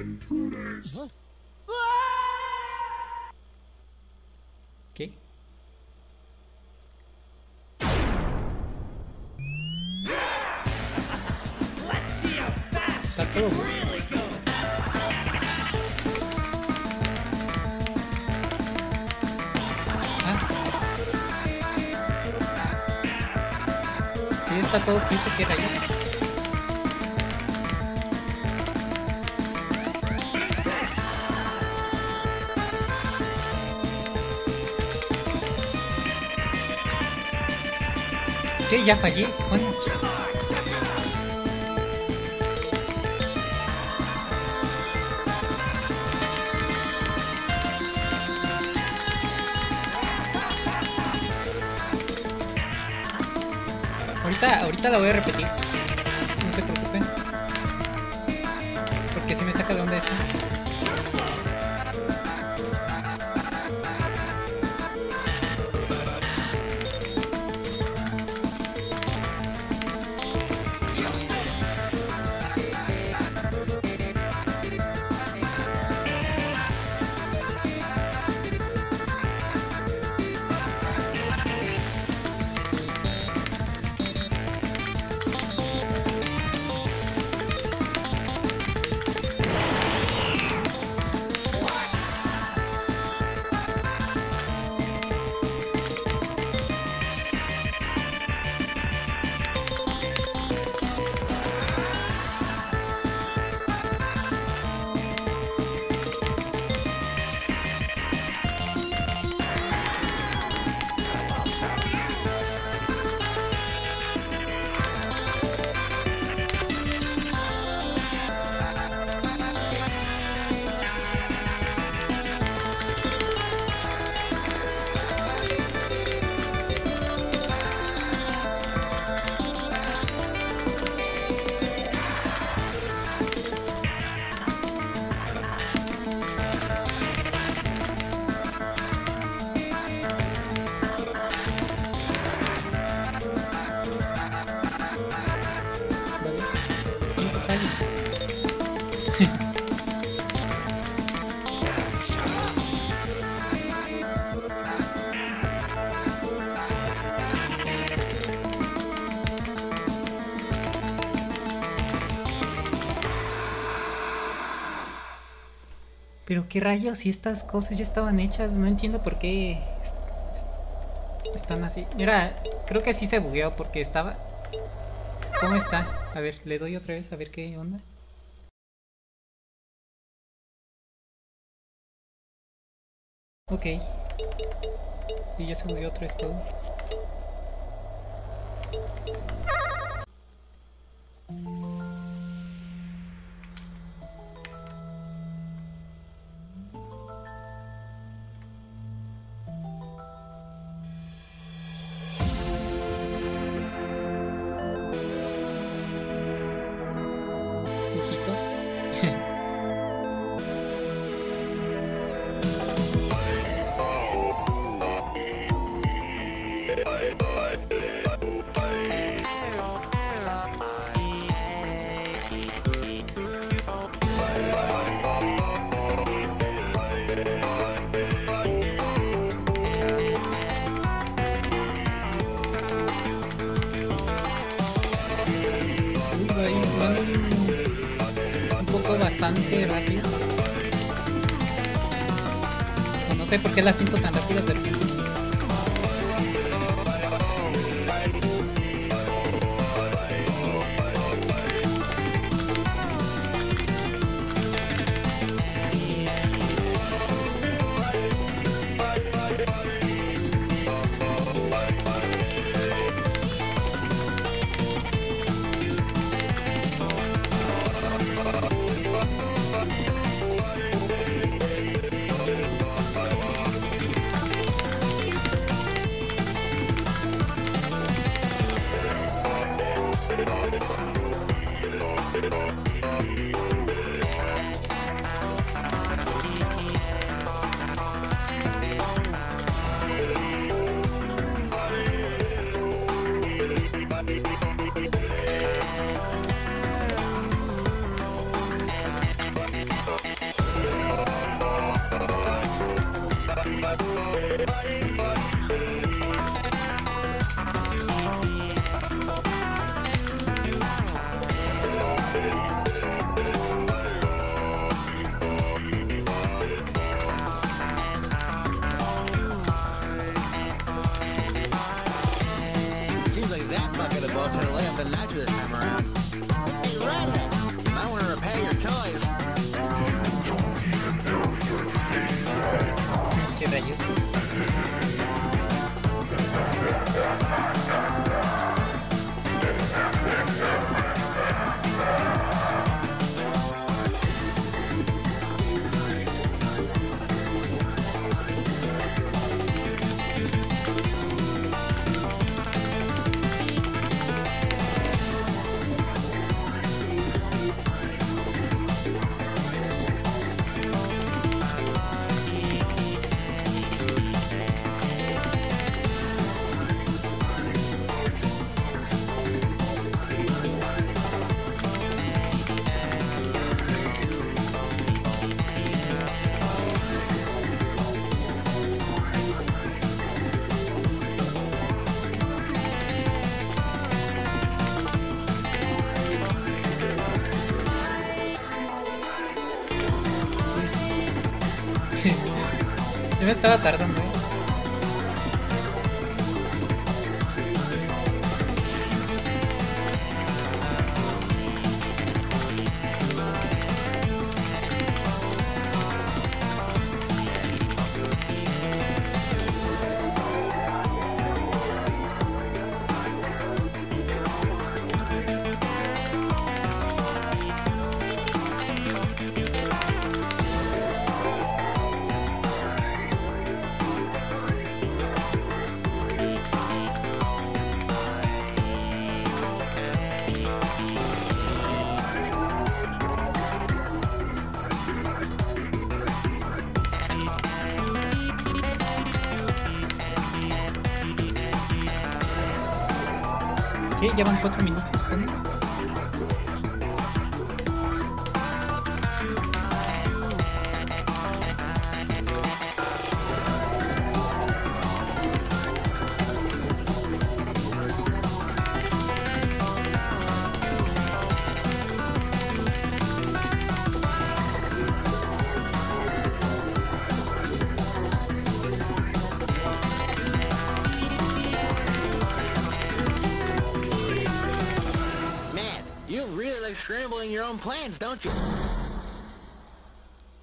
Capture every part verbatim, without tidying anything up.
intruders. ¿Qué? Está todo bueno. Está todo que se queda ahí. ¿Qué? Ya fallé. Bueno. Ahorita, ahorita la voy a repetir. No se preocupen. Porque si me saca de onda esto. Pero qué rayos, si estas cosas ya estaban hechas, no entiendo por qué est est están así. Mira, creo que así se bugueó porque estaba... ¿Cómo está? A ver, le doy otra vez a ver qué onda. Ok. Y ya se bugueó otra vez todo. Bastante rápido. No sé por qué la siento tan rápida de repente. Yo me estaba tardando, ¿eh? Llevan cuatro minutos, ¿cómo?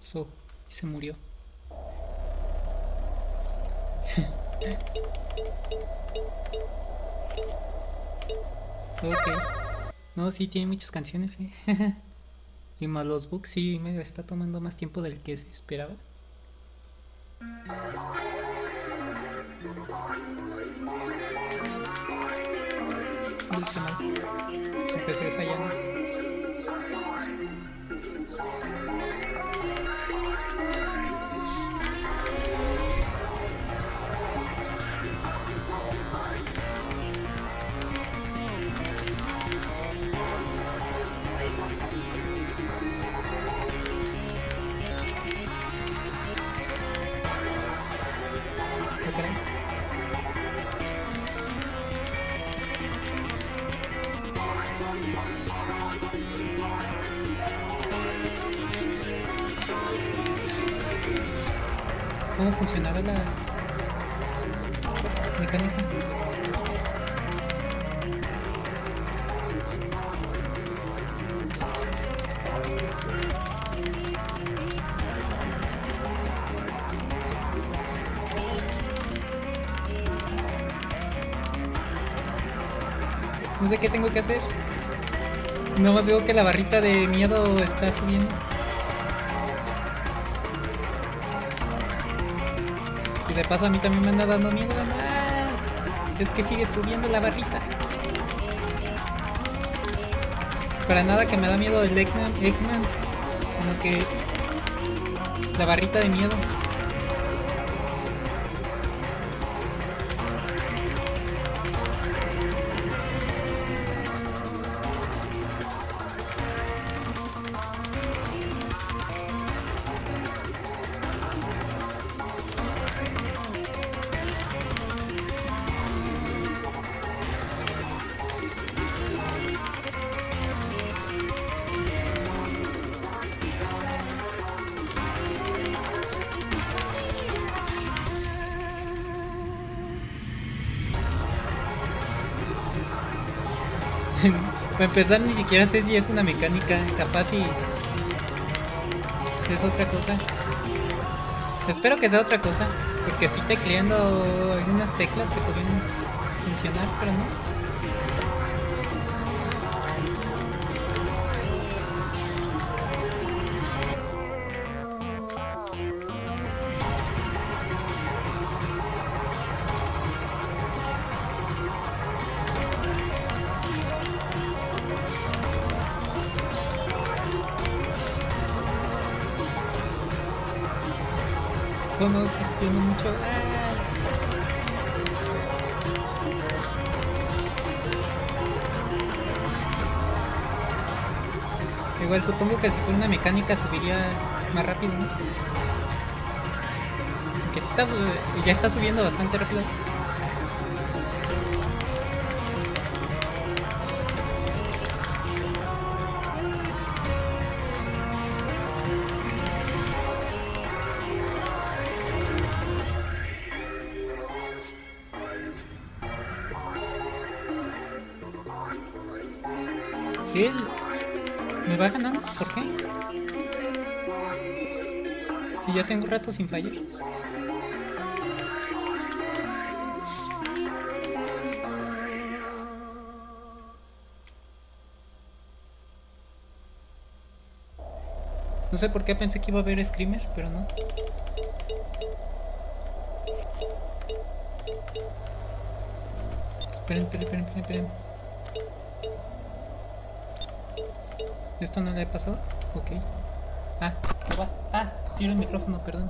So, y se murió. Okay. No, sí, tiene muchas canciones, ¿eh? Y más los bugs, sí, me está tomando más tiempo del que se esperaba. Uy, qué mal. Empecé fallando. ¿Cómo funcionaba la mecánica? No sé qué tengo que hacer. Nomás veo que la barrita de miedo está subiendo. De paso a mí también me anda dando miedo. ¡Ah! Es que sigue subiendo la barrita. Para nada que me da miedo el Eggman, Eggman sino que la barrita de miedo. Para empezar, ni siquiera sé si es una mecánica, capaz y es otra cosa. Espero que sea otra cosa, porque estoy tecleando algunas teclas que podrían funcionar, pero no. No, no, está subiendo mucho. ¡Ah! Igual supongo que si fuera una mecánica subiría más rápido, ¿no? Aunque sí está, ya está subiendo bastante rápido. él me va ganando. ¿Por qué? Si ya tengo un rato sin fallar. No sé por qué pensé que iba a haber Screamer, pero no. Esperen, esperen, esperen, esperen, esperen. ¿Esto no le ha pasado? Ok. Ah, no va. Ah, tiro el micrófono, perdón.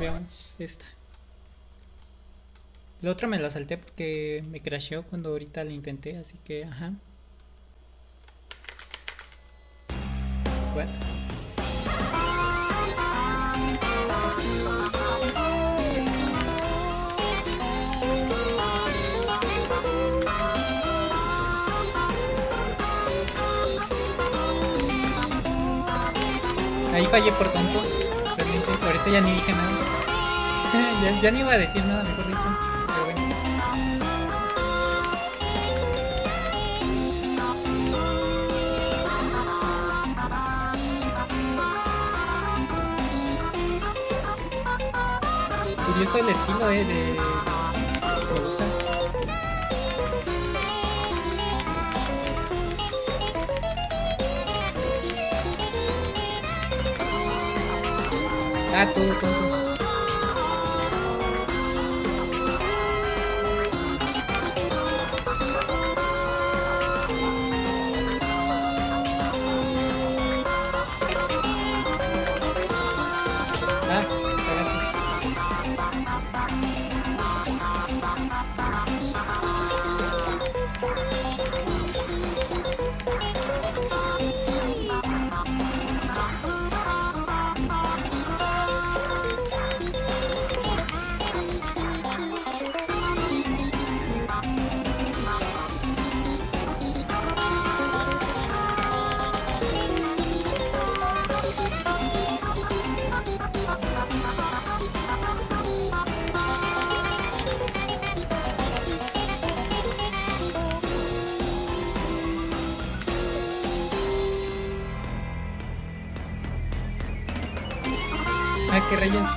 Veamos esta. La otra me la salté porque me crasheó cuando ahorita la intenté, así que ajá. What? Ahí fallé por tanto, realmente, por eso ya ni dije nada. ya, ya ni iba a decir nada, mejor dicho. Curioso el estilo eh, de... me gusta. Ah, todo, todo, todo. ¿Qué rayos?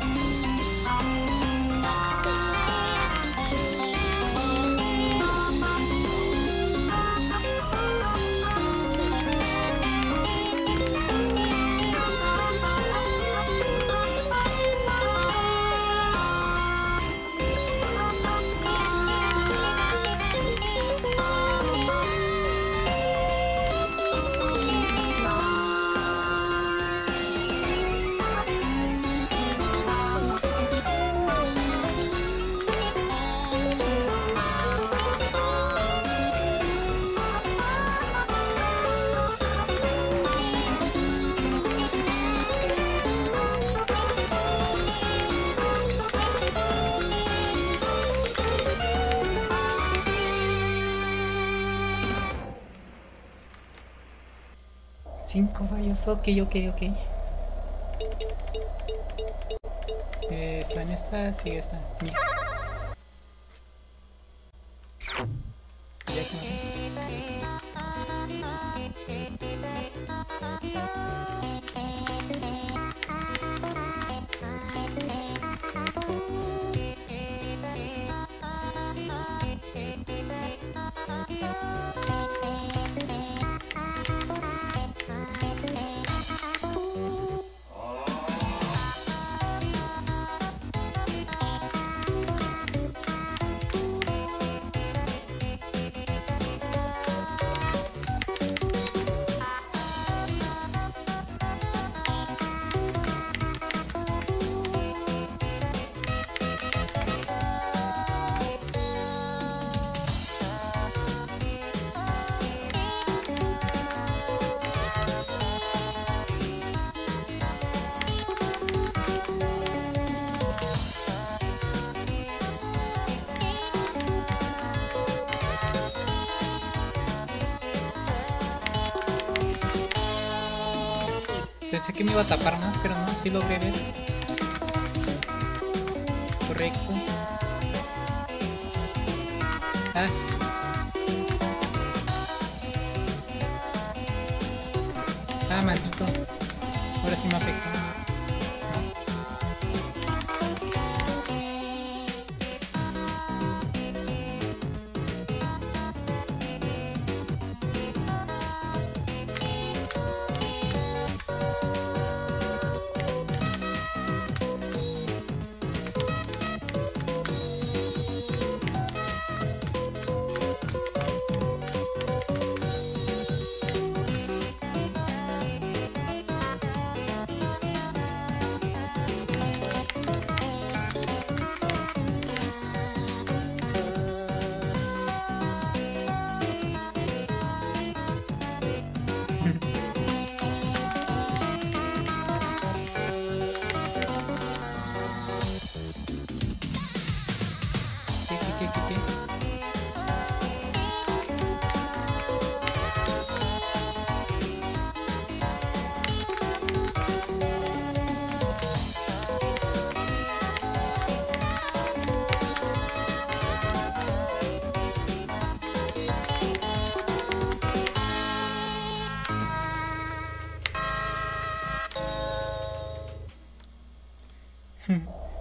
Cinco varios, ok, ok, ok. Eh, está en esta, sí, está. Mira. Pensé que me iba a tapar más, pero no, sí logré ver. Correcto. Ah. Ah, maldito. Ahora sí me afecta.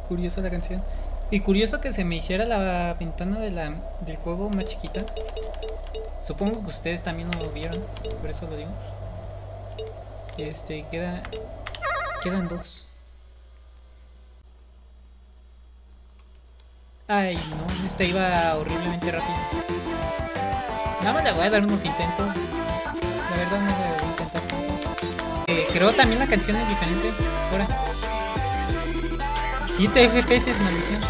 Curiosa la canción. Y curioso que se me hiciera la ventana de la, del juego más chiquita. Supongo que ustedes también lo vieron, por eso lo digo. Este, queda, quedan dos. Ay, no, esta iba horriblemente rápido. Nada más le voy a dar unos intentos. La verdad no le voy a intentar tanto. Eh, creo también la canción es diferente. Ahora. siete F P S es maldición.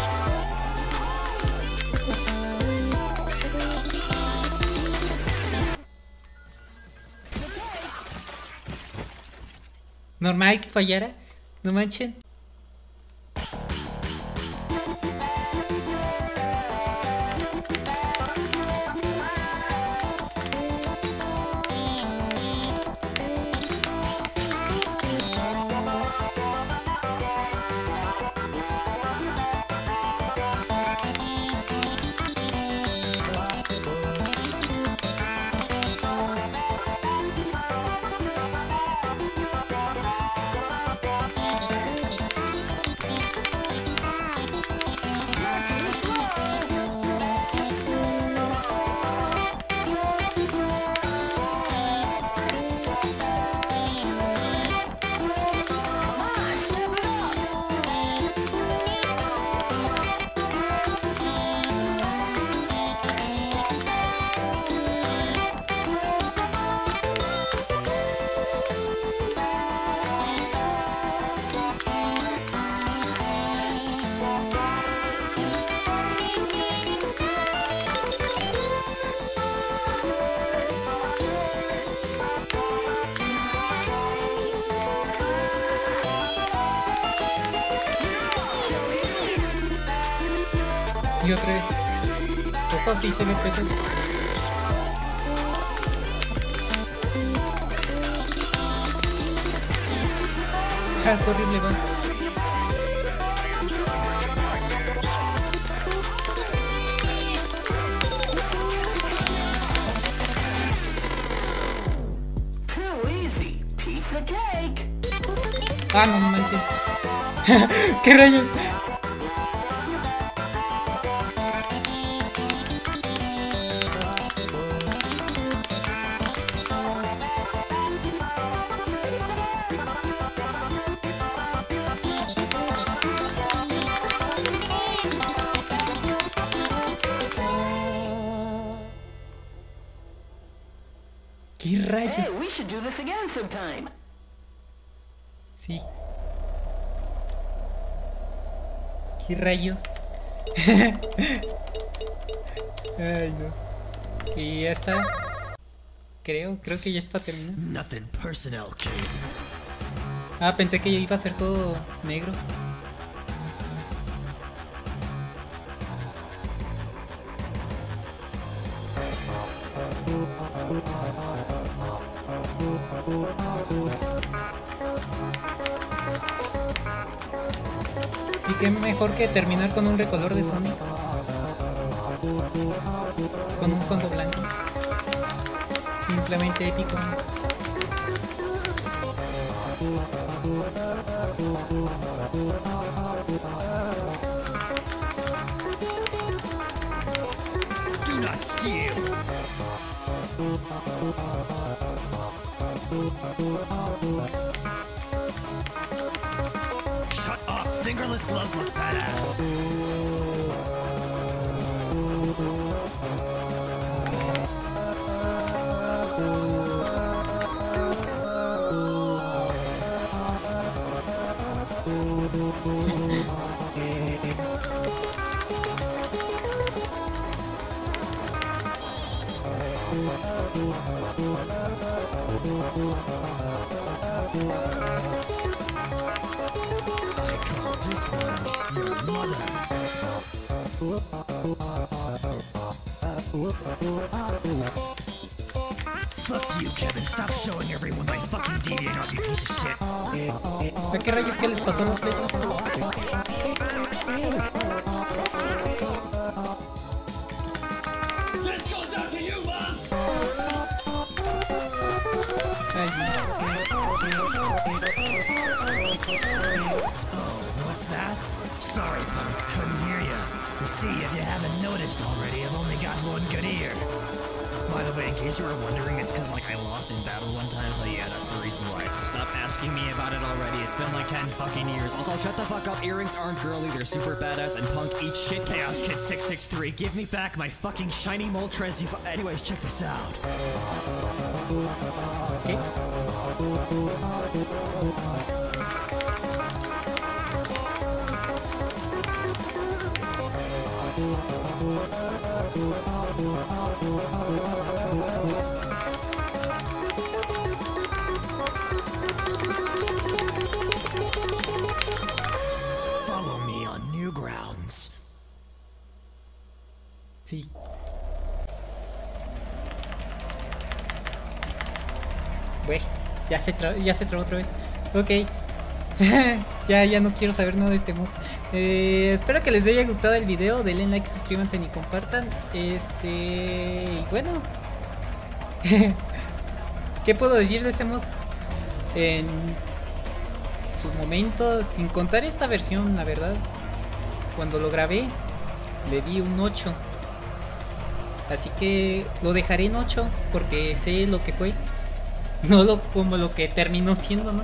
Normal que fallara, no manchen. Y otra vez. Ojo, sí se me pesas. Ah, qué horrible va. Ah, no manches. ¿Qué rayos? ¿Qué rayos? Sí. ¿Qué rayos? Ay, no. Y ya está. Creo, creo que ya está terminado. Ah, pensé que iba a ser todo negro. Y qué mejor que terminar con un recolor de Sonic, con un fondo blanco, simplemente épico. Do not steal. Shut up. Fingerless gloves look badass. Fuck you, Kevin. Stop showing everyone my fucking DeviantArt, you piece of shit. ¿A qué rayos que les pasó en las fechas? This goes out to you, Mom. Oh, what's that? Sorry, punk. Couldn't hear you. You see, if you haven't noticed already, I've only got one good ear. By the way, in case you were wondering, it's because, like, I lost in battle one time, so yeah, that's the reason why. So stop asking me about it already. It's been like ten fucking years. Also, shut the fuck up. Earrings aren't girly. They're super badass and punk. Eat shit, Chaos Kid six six three. Give me back my fucking shiny Moltres. You fu- Anyways, check this out. Okay. Follow me on new grounds. Sí. Güey, ya se trabó, ya se trabó otra vez. Ok. ya, ya no quiero saber nada de este mod. Eh, espero que les haya gustado el video. Denle like, suscríbanse y compartan. Este... Y bueno. ¿Qué puedo decir de este mod? En sus momentos, sin contar esta versión, la verdad, cuando lo grabé, le di un ocho. Así que lo dejaré en ocho, porque sé lo que fue. No lo, como lo que terminó siendo, ¿no?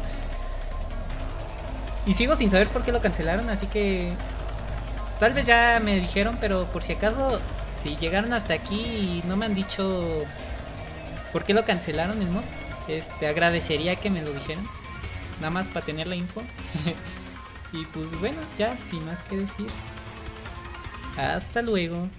Y sigo sin saber por qué lo cancelaron, así que tal vez ya me dijeron, pero por si acaso, si llegaron hasta aquí y no me han dicho por qué lo cancelaron el mod, este, agradecería que me lo dijeran, nada más para tener la info. Y pues bueno, ya sin más que decir, hasta luego.